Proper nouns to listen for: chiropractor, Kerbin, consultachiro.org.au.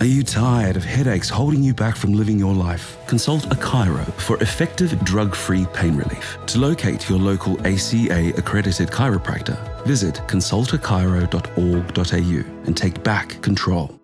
Are you tired of headaches holding you back from living your life? Consult a chiro for effective drug-free pain relief. To locate your local ACA-accredited chiropractor, visit consultachiro.org.au and take back control.